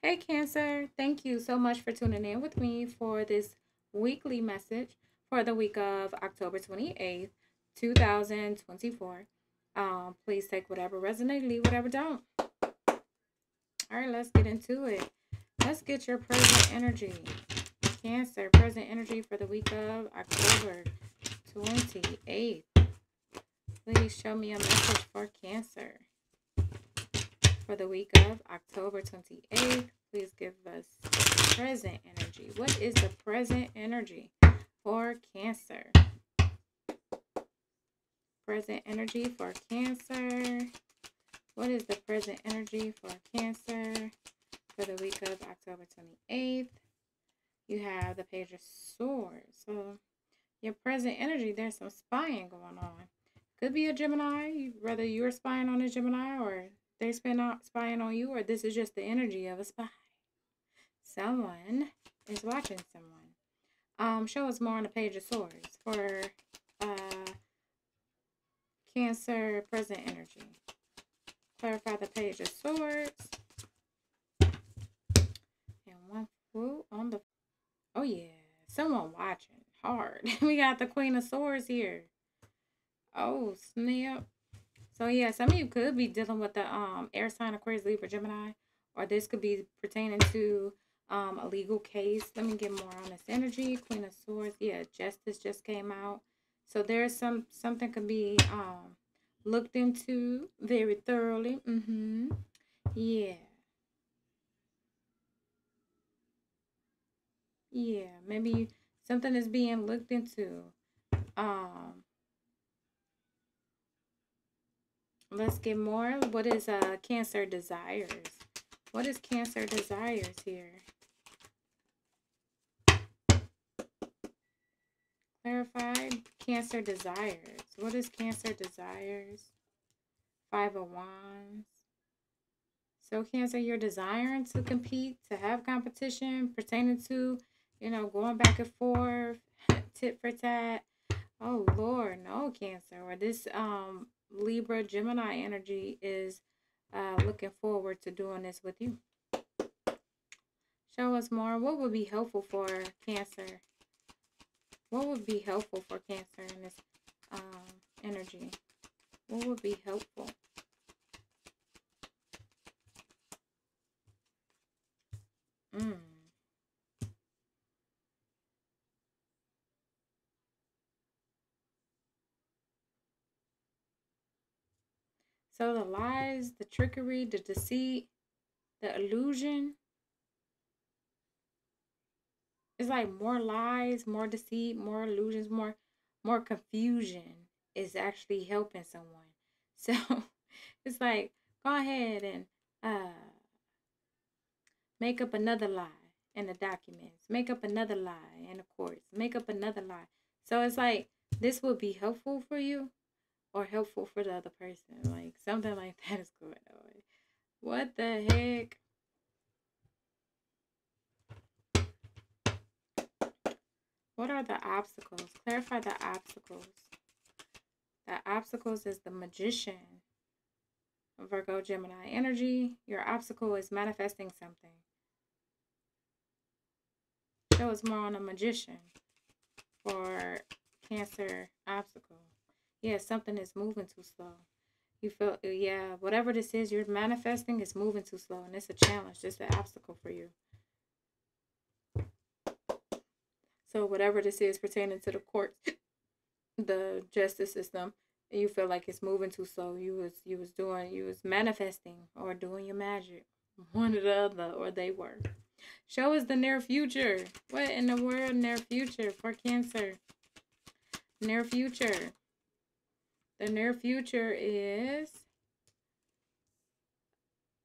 Hey Cancer, thank you so much for tuning in with me for this weekly message for the week of October 28th, 2024. Please take whatever resonates, leave whatever don't. All right, let's get into it. Let's get your present energy. Cancer, present energy for the week of October 28th. Please show me a message for Cancer. For the week of October 28th, please give us present energy. What is the present energy for Cancer? Present energy for Cancer. What is the present energy for Cancer for the week of October 28th? You have the Page of Swords. So your present energy, there's some spying going on. Could be a Gemini, whether you're spying on a Gemini or they're spying on you, or this is just the energy of a spy. Someone is watching someone. Show us more on the Page of Swords for Cancer present energy. Clarify the Page of Swords. And one fool on the... Oh, yeah. Someone watching hard. We got the Queen of Swords here. Oh, snap. So, yeah, some of you could be dealing with the air sign, Aquarius, Libra, Gemini, or this could be pertaining to a legal case. Let me get more on this energy. Queen of Swords. Yeah, justice just came out. So, there's something could be looked into very thoroughly. Yeah. Yeah, maybe something is being looked into. Let's get more. What is Cancer desires? What is Cancer desires here? Clarify Cancer desires. What is Cancer desires? Five of Wands. So Cancer, you're desiring to compete, to have competition, pertaining to, you know, going back and forth, tit for tat. Oh Lord, no Cancer. Or this Libra, Gemini energy is looking forward to doing this with you. Show us more. What would be helpful for Cancer? What would be helpful for Cancer in this energy? What would be helpful? So the lies, the trickery, the deceit, the illusion. It's like more lies, more deceit, more illusions, more confusion is actually helping someone. So it's like, go ahead and make up another lie in the documents. Make up another lie in the courts. Make up another lie. So it's like, this will be helpful for you. Or helpful for the other person. Like something like that is going on. What the heck? What are the obstacles? Clarify the obstacles. The obstacles is the Magician. Virgo, Gemini energy. Your obstacle is manifesting something. Show us more on a Magician for Cancer obstacle. Yeah, something is moving too slow. You feel, yeah, whatever this is you're manifesting is moving too slow. And it's a challenge, just an obstacle for you. So whatever this is pertaining to the court, the justice system, you feel like it's moving too slow. You was manifesting or doing your magic. One or the other, or they were. Show us the near future. What in the world near future for Cancer? Near future. The near future is,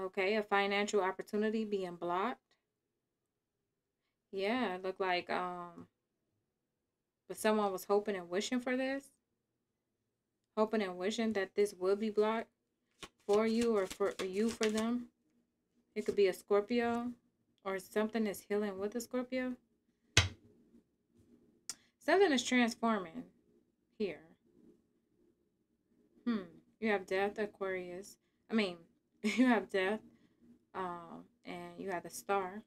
okay, a financial opportunity being blocked. Yeah, it looked like but someone was hoping and wishing for this. Hoping and wishing that this would be blocked for you or for them. It could be a Scorpio or something is healing with a Scorpio. Something is transforming here. You have death, Aquarius. You have death, and you you have the star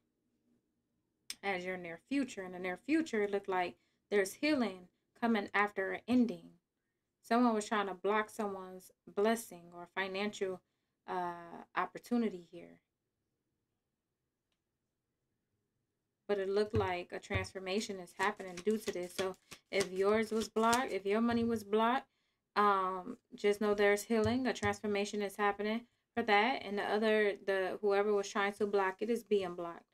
as your near future. In the near future, it looked like there's healing coming after an ending. Someone was trying to block someone's blessing or financial opportunity here. But it looked like a transformation is happening due to this. So if yours was blocked, if your money was blocked, just know there's healing. A transformation is happening for that. And whoever was trying to block it is being blocked.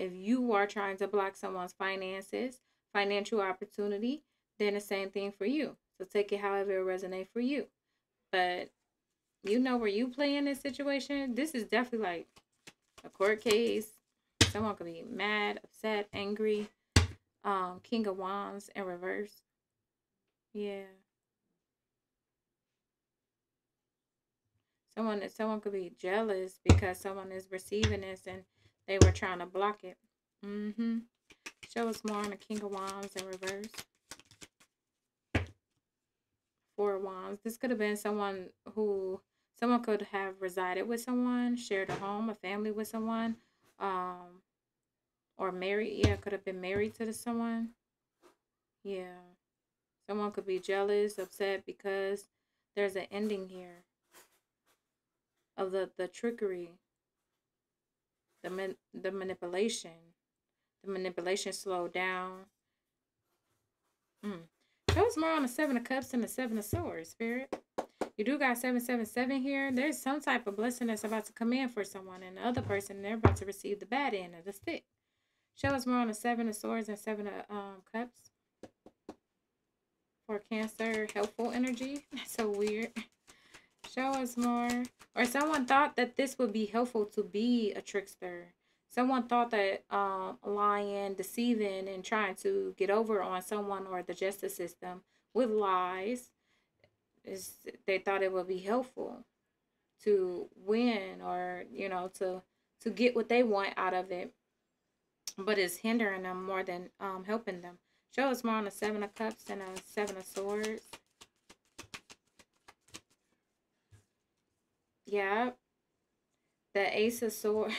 If you are trying to block someone's finances, financial opportunity, then the same thing for you. So take it however it resonates for you. But you know where you play in this situation. This is definitely like a court case. Someone could be mad, upset, angry. King of Wands in reverse. Yeah. Someone could be jealous because someone is receiving this and they were trying to block it. Show us more on the King of Wands in reverse. Four of Wands. This could have been someone who, someone could have resided with someone, shared a home, a family with someone, or married. Yeah, could have been married to someone. Yeah. Someone could be jealous, upset because there's an ending here of the trickery, the manipulation. The manipulation slowed down. That was more on the Seven of Cups and the Seven of Swords, Spirit. You do got 777 here. There's some type of blessing that's about to come in for someone and the other person. They're about to receive the bad end of the stick. Show us more on the Seven of Swords and Seven of Cups. For Cancer, helpful energy. That's so weird. Show us more. Or someone thought that this would be helpful to be a trickster. Someone thought that lying, deceiving, and trying to get over on someone or the justice system with lies, they thought it would be helpful to win or, you know, to get what they want out of it. But it's hindering them more than helping them. Show us more on the Seven of Cups and the Seven of Swords. Yeah. The Ace of Swords,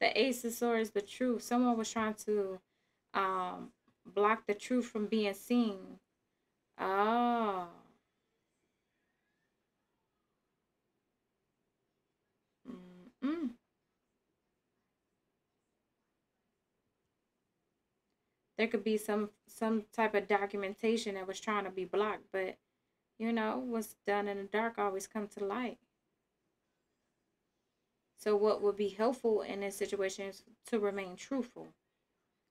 the Ace of Swords, the truth. Someone was trying to block the truth from being seen. Oh. There could be some type of documentation that was trying to be blocked, but you know, what's done in the dark always comes to light. So what would be helpful in this situation is to remain truthful.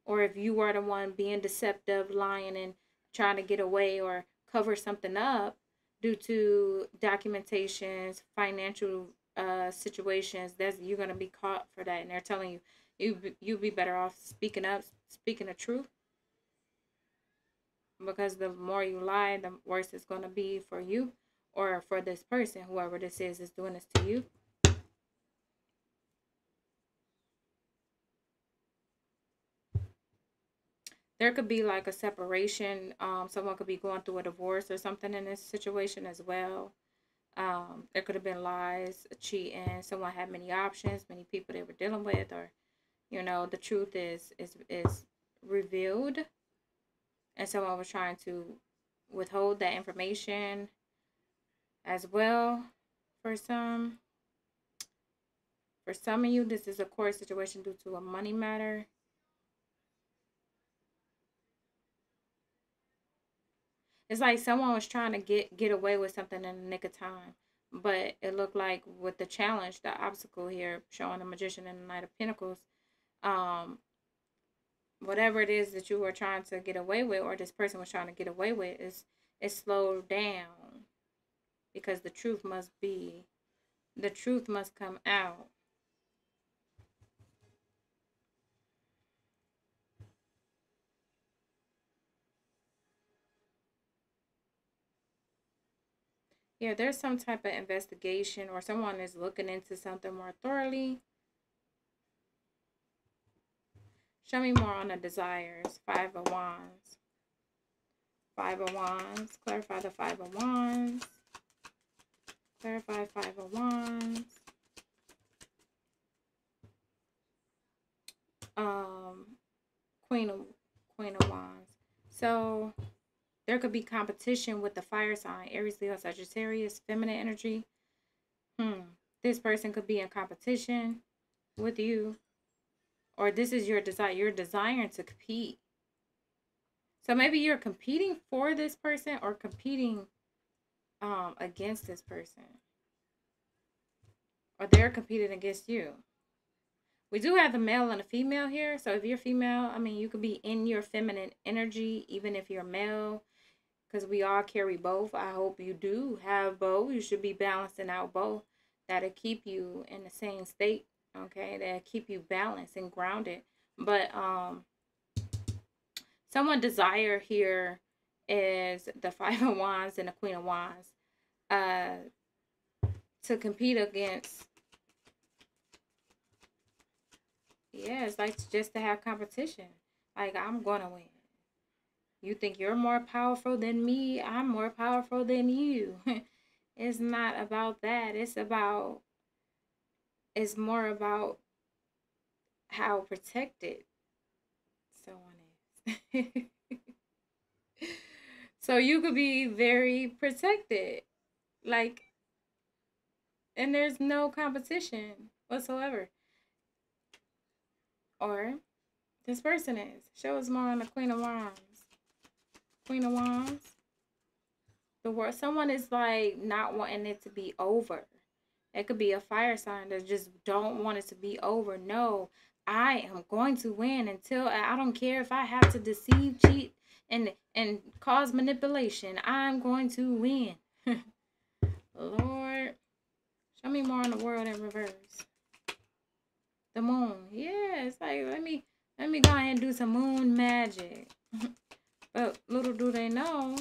Or if you are the one being deceptive, lying, and trying to get away or cover something up due to documentations, financial situations, you're going to be caught for that. And they're telling you, you'd be better off speaking up, speaking the truth. Because the more you lie, the worse it's going to be for you or for this person, whoever this is doing this to you. There could be like a separation. Someone could be going through a divorce or something in this situation as well. There could have been lies, cheating. Someone had many options, many people they were dealing with, or you know, the truth is revealed, and someone was trying to withhold that information as well. For some of you, this is a court situation due to a money matter. It's like someone was trying to get away with something in the nick of time. But it looked like with the challenge, the obstacle here, showing the Magician and the Knight of Pentacles, whatever it is that you were trying to get away with or this person was trying to get away with, it's slowed down. Because the truth must come out. Yeah, there's some type of investigation or someone is looking into something more thoroughly. Show me more on the desires. Five of Wands. Five of Wands. Clarify the Five of Wands. Clarify Five of Wands. Queen of Wands. So there could be competition with the fire sign, Aries, Leo, Sagittarius, feminine energy. This person could be in competition with you, or this is your desire. You're desiring to compete. So maybe you're competing for this person or competing against this person, or they're competing against you. We do have the male and the female here. So if you're female, I mean, you could be in your feminine energy, even if you're male, because we all carry both. I hope you do have both. You should be balancing out both. That'll keep you in the same state, okay? That'll keep you balanced and grounded. But someone desire here is the Five of Wands and the Queen of Wands to compete against. Yeah, it's like just to have competition. Like, I'm going to win. You think you're more powerful than me. I'm more powerful than you. It's not about that. It's more about how protected someone is. So you could be very protected. Like, and there's no competition whatsoever. Or this person is. Show us more on the Queen of Wands. Queen of Wands. The world. Someone is like not wanting it to be over. It could be a fire sign that just don't want it to be over. No, I am going to win until I don't care if I have to deceive, cheat, and cause manipulation. I'm going to win. Lord, show me more on the world in reverse. The moon. Yeah, it's like, let me go ahead and do some moon magic. But little do they know,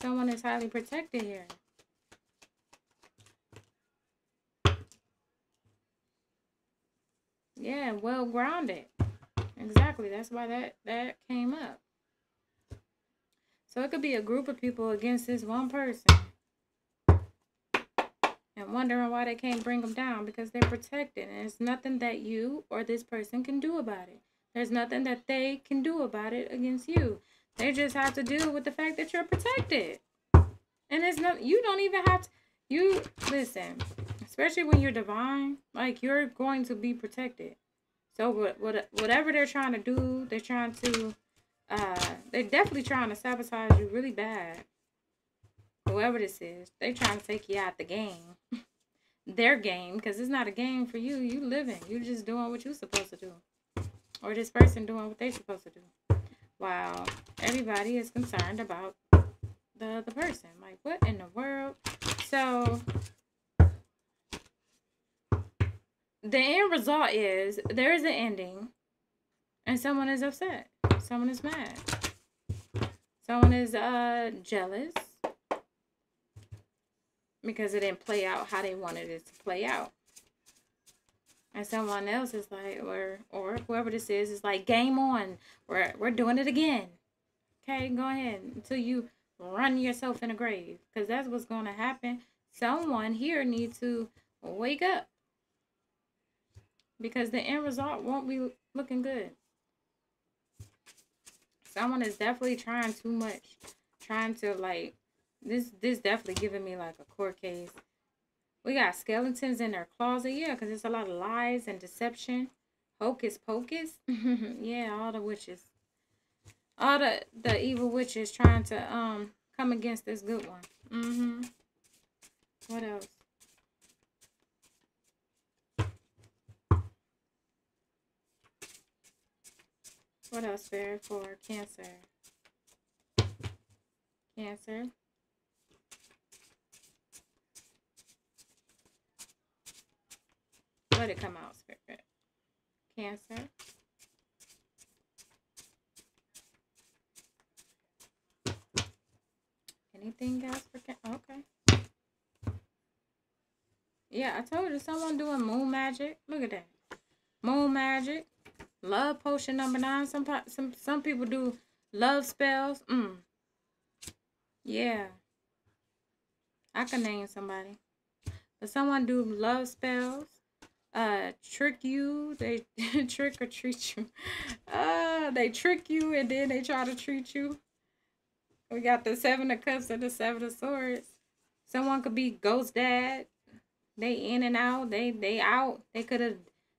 someone is highly protected here. Yeah, well grounded. Exactly. That's why that came up. So it could be a group of people against this one person. And wondering why they can't bring them down, because they're protected, and there's nothing that you or this person can do about it. There's nothing that they can do about it against you. They just have to deal with the fact that you're protected. And there's no, you don't even have to, you listen, especially when you're divine, like, you're going to be protected. So whatever they're trying to do, they're trying to they're definitely trying to sabotage you really bad. Whoever this is, they trying to take you out the game. Their game, because it's not a game for you. You living. You just doing what you're supposed to do. Or this person doing what they're supposed to do. While everybody is concerned about the other person. Like, what in the world? So, the end result is, there is an ending. And someone is upset. Someone is mad. Someone is jealous. Because it didn't play out how they wanted it to play out. And someone else is like, or whoever this is like, game on. We're doing it again. Okay, go ahead. Until you run yourself in a grave. Because that's what's going to happen. Someone here needs to wake up. Because the end result won't be looking good. Someone is definitely trying too much. Trying to, like... This definitely giving me like a court case. We got skeletons in their closet. Yeah, because there's a lot of lies and deception. Hocus pocus. Yeah, all the witches. All the evil witches trying to come against this good one. What else? What else there for Cancer? Cancer. Let it come out, Spirit. Cancer. Anything else for Cancer? Okay. Yeah, I told you, someone doing moon magic. Look at that. Moon magic. Love potion number 9. Some people do love spells. Yeah. I can name somebody. But someone do love spells. trick you, they trick or treat you. They trick you and then they try to treat you. We got the Seven of Cups and the Seven of Swords. Someone could be ghost dad. They in and out. They out. They could have.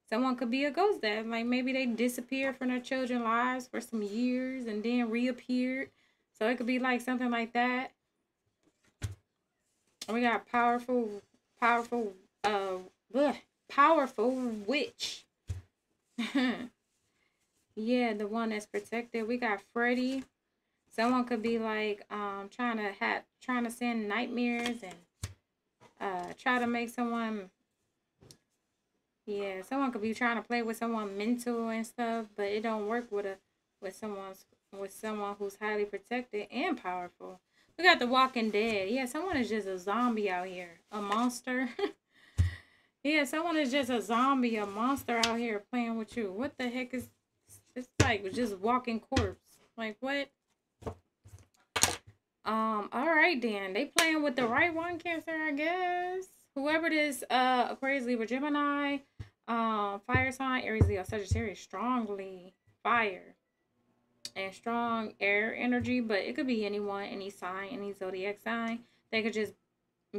Someone could be a ghost dad. Like maybe they disappeared from their children's lives for some years and then reappeared. So it could be like something like that. And we got powerful witch. Yeah, the one that's protected. We got Freddy. Someone could be like trying to send nightmares and try to make someone. Yeah, someone could be trying to play with someone mental and stuff, but it don't work with someone who's highly protected and powerful. We got the Walking Dead. Yeah, someone is just a zombie out here, a monster. Yeah, someone is just a zombie, a monster out here playing with you. What the heck is it's like? Just walking corpse. Like what? All right then, they playing with the right one, Cancer, I guess. Whoever it is, Aquarius, Libra, Gemini, fire sign, Aries, Leo, Sagittarius, strongly fire and strong air energy, but it could be anyone, any sign, any zodiac sign. They could just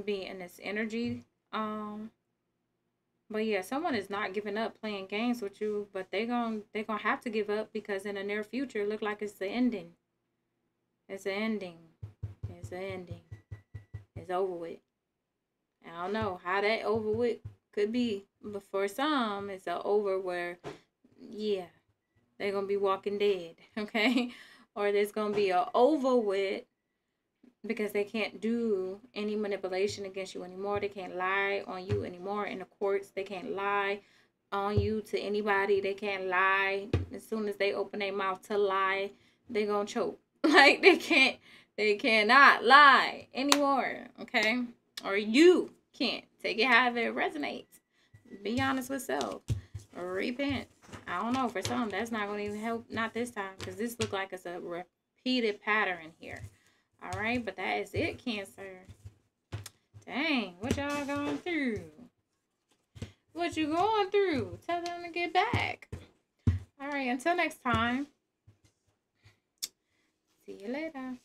be in this energy. But yeah, someone is not giving up playing games with you, but they're gonna have to give up, because in the near future, it look like it's the ending. It's the ending. It's the ending. It's over with. I don't know how that over with could be, but for some, it's a over where, yeah, they're gonna be walking dead, okay? Or there's gonna be a over with because they can't do any manipulation against you anymore. They can't lie on you anymore in the courts. They can't lie on you to anybody. They can't lie. As soon as they open their mouth to lie, they're gonna choke. Like they cannot lie anymore, okay? Or you can't. Take it however it resonates. Be honest with self. Repent. I don't know. For some, that's not going to even help. Not this time. Because this looks like it's a repeated pattern here. All right? But that is it, Cancer. Dang. What y'all going through? What you going through? Tell them to get back. All right. Until next time. See you later.